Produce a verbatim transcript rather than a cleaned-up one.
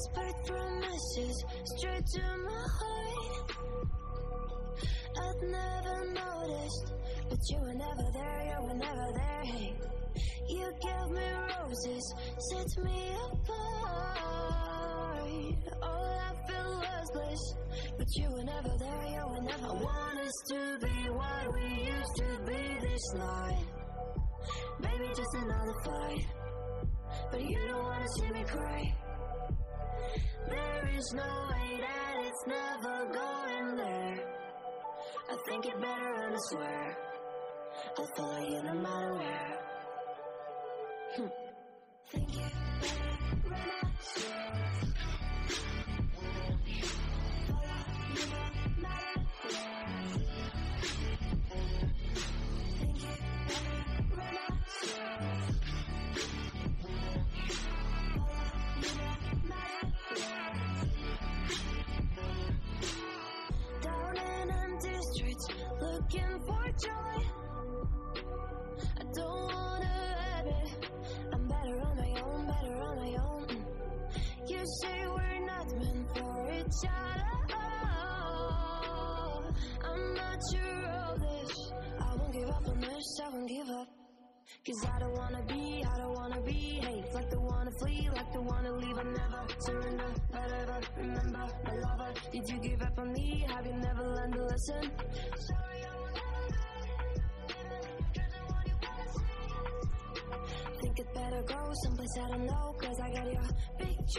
whispered through meshes straight to my heart. I'd never noticed, but you were never there, you were never there. Hey, you gave me roses, set me apart. All I feel useless, but you were never there, you were never there. I want us to be what we used to be this night. Baby, just another fight, but you don't wanna see me cry. There is no way that it's never going there. I think it better and I swear I'll follow you no matter where. Hm. Think it better and I swear follow you no matter where. Think it better and I swear. Looking for joy, I don't wanna have it. I'm better on my own, better on my own. You say we're not meant for each other. I'm not sure of this. I won't give up on this, I won't give up. Cause I don't wanna be, I don't wanna be hate. Like the wanna flee, like the wanna leave. I never surrender, but ever remember my lover. Did you give up on me? Have you never learned a lesson? Sorry. Think it better go someplace I don't know, cause I got your picture.